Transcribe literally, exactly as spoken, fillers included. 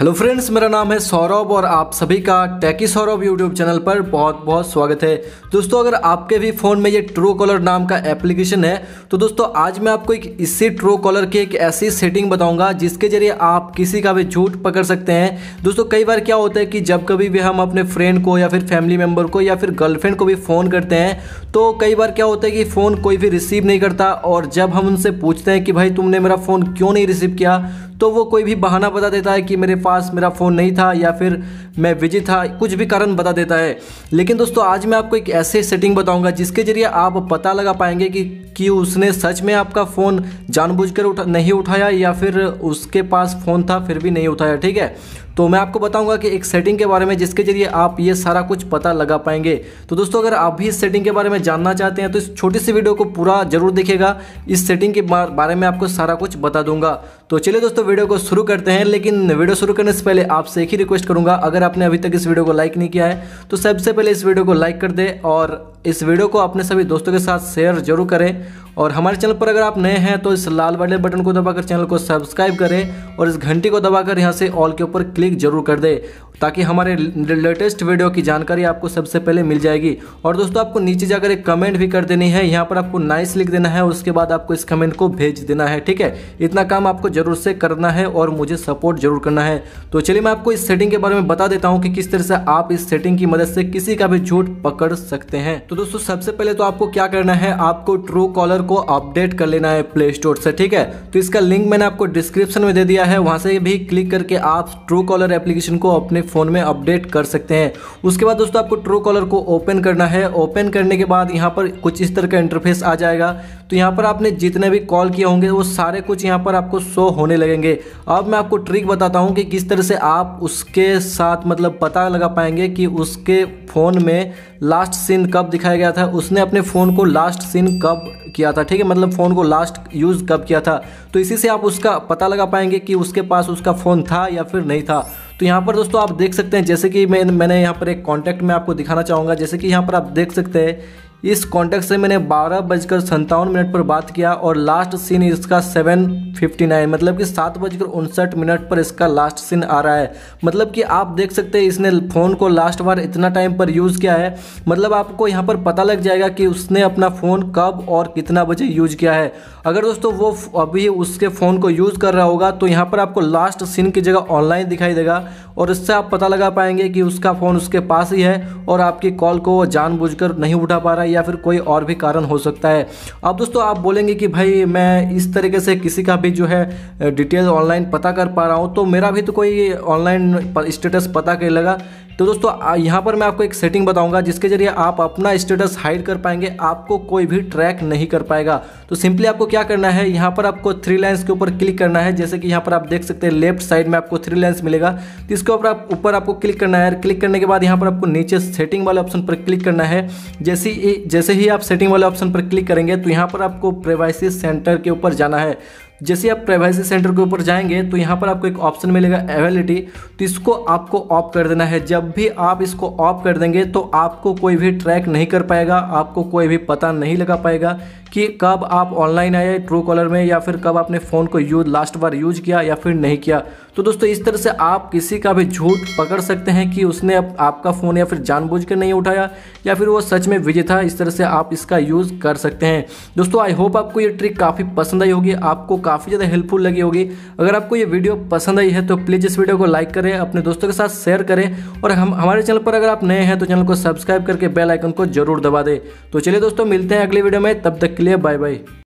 Hello friends, मेरा नाम है सौरव और आप सभी का टेकी सौरव यूट्यूब चैनल पर बहुत बहुत स्वागत है। दोस्तों, अगर आपके भी फ़ोन में ये ट्रू कॉलर नाम का एप्लीकेशन है तो दोस्तों आज मैं आपको एक इसी ट्रू कॉलर की एक ऐसी सेटिंग बताऊंगा जिसके जरिए आप किसी का भी झूठ पकड़ सकते हैं। दोस्तों, कई बार क्या होता है कि जब कभी भी हम अपने फ्रेंड को या फिर फैमिली मेम्बर को या फिर गर्लफ्रेंड को भी फ़ोन करते हैं तो कई बार क्या होता है कि फ़ोन कोई भी रिसीव नहीं करता, और जब हम उनसे पूछते हैं कि भाई तुमने मेरा फ़ोन क्यों नहीं रिसीव किया तो वो कोई भी बहाना बता देता है कि मेरे पास मेरा फ़ोन नहीं था या फिर मैं बिजी था, कुछ भी कारण बता देता है। लेकिन दोस्तों आज मैं आपको एक ऐसे सेटिंग बताऊंगा जिसके जरिए आप पता लगा पाएंगे कि कि उसने सच में आपका फ़ोन जानबूझकर उठा नहीं उठाया या फिर उसके पास फ़ोन था फिर भी नहीं उठाया। ठीक है, तो मैं आपको बताऊंगा कि एक सेटिंग के बारे में जिसके जरिए आप ये सारा कुछ पता लगा पाएंगे। तो दोस्तों अगर आप भी इस सेटिंग के बारे में जानना चाहते हैं तो इस छोटी सी वीडियो को पूरा जरूर देखिएगा, इस सेटिंग के बारे में आपको सारा कुछ बता दूंगा। तो चलिए दोस्तों वीडियो को शुरू करते हैं, लेकिन वीडियो शुरू करने से पहले आपसे एक ही रिक्वेस्ट करूँगा, अगर आपने अभी तक इस वीडियो को लाइक नहीं किया है तो सबसे पहले इस वीडियो को लाइक कर दे और इस वीडियो को अपने सभी दोस्तों के साथ शेयर जरूर करें। और हमारे चैनल पर अगर आप नए हैं तो इस लाल वाले बटन को दबाकर चैनल को सब्सक्राइब करें और इस घंटी को दबाकर यहां से ऑल के ऊपर क्लिक जरूर कर दें ताकि हमारे लेटेस्ट वीडियो की जानकारी आपको सबसे पहले मिल जाएगी। और दोस्तों आपको नीचे जाकर एक कमेंट भी कर देनी है, यहाँ पर आपको नाइस लिख देना है, उसके बाद आपको इस कमेंट को भेज देना है। ठीक है, इतना काम आपको जरूर से करना है और मुझे सपोर्ट जरूर करना है। तो चलिए मैं आपको इस सेटिंग के बारे में बता देता हूँ कि किस तरह से आप इस सेटिंग की मदद से किसी का भी झूठ पकड़ सकते हैं। तो दोस्तों सबसे पहले तो आपको क्या करना है, आपको ट्रू कॉलर को अपडेट कर लेना है प्ले स्टोर से। ठीक है, तो इसका लिंक मैंने आपको डिस्क्रिप्शन में दे दिया है, वहाँ से भी क्लिक करके आप ट्रू कॉलर एप्लीकेशन को अपने फ़ोन में अपडेट कर सकते हैं। उसके बाद दोस्तों आपको ट्रू कॉलर को ओपन करना है। ओपन करने के बाद यहाँ पर कुछ इस तरह का इंटरफेस आ जाएगा। तो यहाँ पर आपने जितने भी कॉल किए होंगे वो सारे कुछ यहाँ पर आपको शो होने लगेंगे। अब मैं आपको ट्रिक बताता हूँ कि किस तरह से आप उसके साथ मतलब पता लगा पाएंगे कि उसके फ़ोन में लास्ट सीन कब दिखाया गया था, उसने अपने फ़ोन को लास्ट सीन कब किया था। ठीक है, मतलब फ़ोन को लास्ट यूज़ कब किया था, तो इसी से आप उसका पता लगा पाएंगे कि उसके पास उसका फ़ोन था या फिर नहीं था। तो यहाँ पर दोस्तों आप देख सकते हैं, जैसे कि मैं मैंने यहाँ पर एक कॉन्टैक्ट में आपको दिखाना चाहूँगा, जैसे कि यहाँ पर आप देख सकते हैं इस कॉन्टैक्ट से मैंने बारह बजकर सत्तावन मिनट पर बात किया और लास्ट सीन इसका सेवन फिफ्टी नाइन, मतलब कि सात बजकर उनसठ मिनट पर इसका लास्ट सीन आ रहा है। मतलब कि आप देख सकते हैं इसने फ़ोन को लास्ट बार इतना टाइम पर यूज़ किया है। मतलब आपको यहाँ पर पता लग जाएगा कि उसने अपना फ़ोन कब और कितना बजे यूज़ किया है। अगर दोस्तों वो अभी उसके फ़ोन को यूज़ कर रहा होगा तो यहाँ पर आपको लास्ट सीन की जगह ऑनलाइन दिखाई देगा और इससे आप पता लगा पाएंगे कि उसका फ़ोन उसके पास ही है और आपकी कॉल को जानबूझकर नहीं उठा पा रहा है या फिर कोई और भी कारण हो सकता है। अब दोस्तों आप बोलेंगे कि भाई मैं इस तरीके से किसी का भी जो है डिटेल ऑनलाइन पता कर पा रहा हूँ तो मेरा भी तो कोई ऑनलाइन स्टेटस पता कर लगा। तो दोस्तों यहाँ पर मैं आपको एक सेटिंग बताऊंगा जिसके जरिए आप अपना स्टेटस हाइड कर पाएंगे, आपको कोई भी ट्रैक नहीं कर पाएगा। तो सिंपली आपको क्या करना है, यहाँ पर आपको थ्री लाइंस के ऊपर क्लिक करना है। जैसे कि यहाँ पर आप देख सकते हैं लेफ्ट साइड में आपको थ्री लाइंस मिलेगा, तो इसके ऊपर आप ऊपर आपको क्लिक करना है। क्लिक करने के बाद यहाँ पर आपको नीचे सेटिंग वाले ऑप्शन पर क्लिक करना है। जैसे जैसे ही आप सेटिंग वाले ऑप्शन पर क्लिक करेंगे तो यहाँ पर आपको प्राइवेसी सेंटर के ऊपर जाना है। जैसे आप प्राइवेसी सेंटर के ऊपर जाएंगे तो यहाँ पर आपको एक ऑप्शन मिलेगा अवेलेबिलिटी, तो इसको आपको ऑफ कर देना है। जब भी आप इसको ऑफ कर देंगे तो आपको कोई भी ट्रैक नहीं कर पाएगा, आपको कोई भी पता नहीं लगा पाएगा कि कब आप ऑनलाइन आए ट्रू कॉलर में या फिर कब आपने फ़ोन को यूज लास्ट बार यूज़ किया या फिर नहीं किया। तो दोस्तों इस तरह से आप किसी का भी झूठ पकड़ सकते हैं कि उसने आप, आपका फ़ोन या फिर जानबूझकर नहीं उठाया या फिर वो सच में बिजी था। इस तरह से आप इसका यूज़ कर सकते हैं। दोस्तों आई होप आपको ये ट्रिक काफ़ी पसंद आई होगी, आपको काफ़ी ज़्यादा हेल्पफुल लगी होगी। अगर आपको ये वीडियो पसंद आई है तो प्लीज़ इस वीडियो को लाइक करें, अपने दोस्तों के साथ शेयर करें और हम हमारे चैनल पर अगर आप नए हैं तो चैनल को सब्सक्राइब करके बेल आइकन को जरूर दबा दें। तो चलिए दोस्तों मिलते हैं अगले वीडियो में, तब तक के लिए बाय बाय।